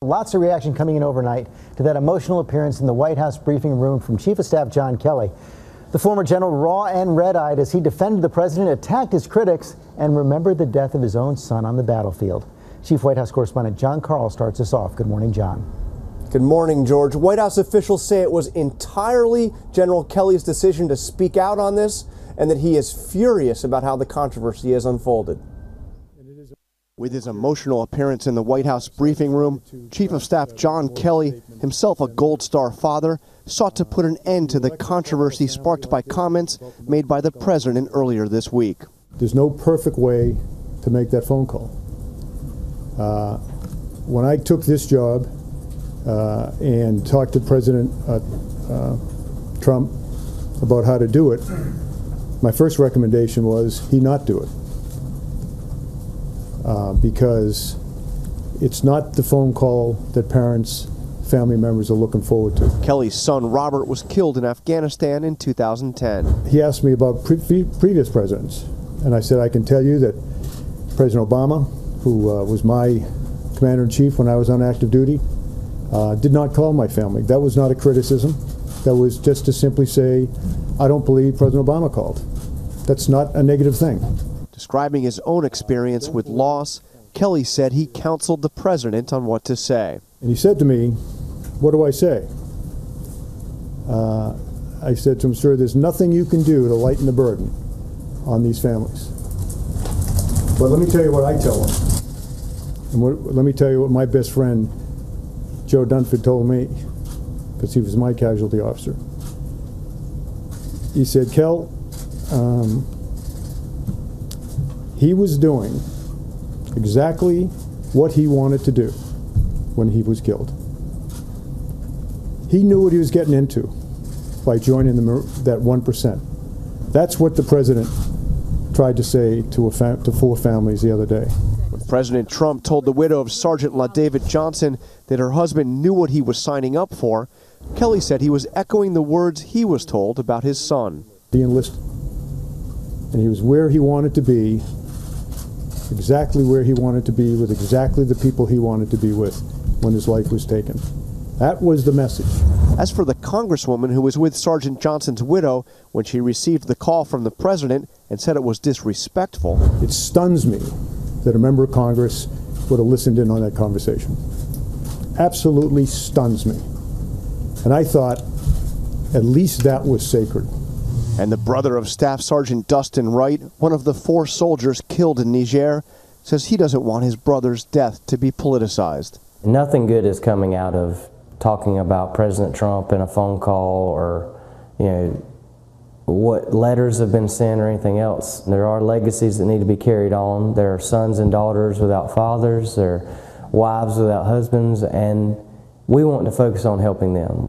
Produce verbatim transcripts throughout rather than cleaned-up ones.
Lots of reaction coming in overnight to that emotional appearance in the White House briefing room from Chief of Staff John Kelly. The former general, raw and red-eyed as he defended the president, attacked his critics, and remembered the death of his own son on the battlefield. Chief White House Correspondent John Carl starts us off. Good morning, John. Good morning, George. White House officials say it was entirely General Kelly's decision to speak out on this, and that he is furious about how the controversy has unfolded. With his emotional appearance in the White House briefing room, Chief of Staff John Kelly, himself a Gold Star father, sought to put an end to the controversy sparked by comments made by the president earlier this week. There's no perfect way to make that phone call. Uh, when I took this job uh, and talked to President uh, uh, Trump about how to do it, my first recommendation was he not do it. Uh, because it's not the phone call that parents, family members are looking forward to. Kelly's son Robert was killed in Afghanistan in two thousand ten. He asked me about pre previous presidents, and I said I can tell you that President Obama, who uh, was my commander-in-chief when I was on active duty, uh, did not call my family. That was not a criticism. That was just to simply say, I don't believe President Obama called. That's not a negative thing. Describing his own experience with loss, Kelly said he counseled the president on what to say. And he said to me, what do I say? Uh, I said to him, sir, there's nothing you can do to lighten the burden on these families. But let me tell you what I tell them. And what, let me tell you what my best friend, Joe Dunford, told me, because he was my casualty officer. He said, Kel, um, he was doing exactly what he wanted to do when he was killed. He knew what he was getting into by joining the, that one percent. That's what the president tried to say to, a fam to four families the other day. When President Trump told the widow of Sergeant La David T. Johnson that her husband knew what he was signing up for, Kelly said he was echoing the words he was told about his son. The enlist, and he was where he wanted to be, exactly where he wanted to be with exactly the people he wanted to be with when his life was taken. That was the message. As for the congresswoman who was with Sergeant Johnson's widow when she received the call from the president and said it was disrespectful. It stuns me that a member of Congress would have listened in on that conversation. Absolutely stuns me. And I thought at least that was sacred. And the brother of Staff Sergeant Dustin Wright, one of the four soldiers killed in Niger, says he doesn't want his brother's death to be politicized. Nothing good is coming out of talking about President Trump in a phone call or, you know, what letters have been sent or anything else. There are legacies that need to be carried on. There are sons and daughters without fathers. There are wives without husbands. And we want to focus on helping them.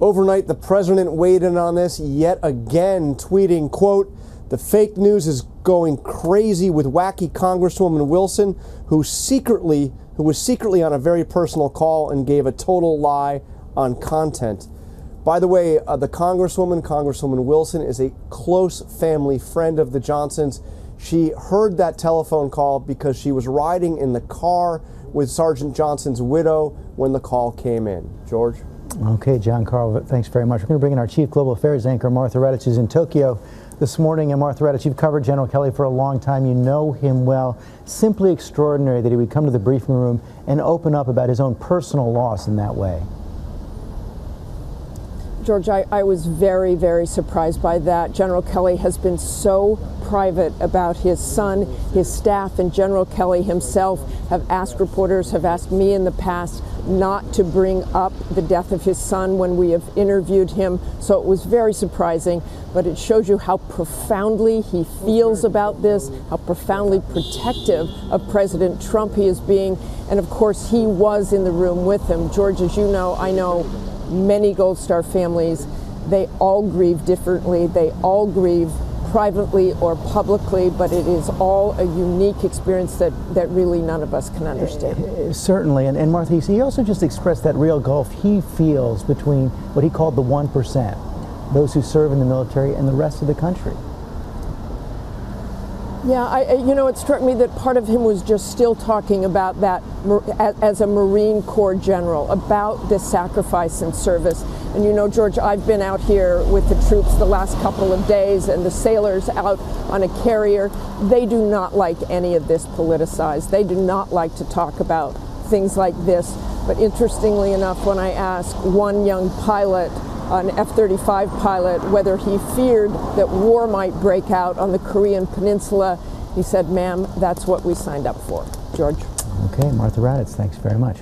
Overnight, the president weighed in on this yet again, tweeting, quote, the fake news is going crazy with wacky Congresswoman Wilson, who secretly, who was secretly on a very personal call and gave a total lie on content. By the way, uh, the Congresswoman, Congresswoman Wilson, is a close family friend of the Johnsons. She heard that telephone call because she was riding in the car with Sergeant Johnson's widow when the call came in. George? Okay, John Carl, thanks very much. We're going to bring in our Chief Global Affairs anchor, Martha Raddatz, who's in Tokyo this morning. And Martha Raddatz, you've covered General Kelly for a long time. You know him well. Simply extraordinary that he would come to the briefing room and open up about his own personal loss in that way. George, I, I was very, very surprised by that. General Kelly has been so private about his son. His staff and General Kelly himself have asked reporters, have asked me in the past, not to bring up the death of his son when we have interviewed him. So it was very surprising, but it shows you how profoundly he feels about this, how profoundly protective of President Trump he is being. And of course, he was in the room with him. George, as you know, I know many Gold Star families, they all grieve differently. They all grieve privately or publicly, but it is all a unique experience that, that really none of us can understand. Certainly, and, and Martha, he also just expressed that real gulf he feels between what he called the one percent, those who serve in the military, and the rest of the country. Yeah, I, you know, it struck me that part of him was just still talking about that as a Marine Corps general, about this sacrifice and service. And, you know, George, I've been out here with the troops the last couple of days, and the sailors out on a carrier, they do not like any of this politicized. They do not like to talk about things like this. But interestingly enough, when I asked one young pilot, an F thirty-five pilot, whether he feared that war might break out on the Korean peninsula, he said, ma'am, that's what we signed up for. George. Okay, Martha Raddatz, thanks very much.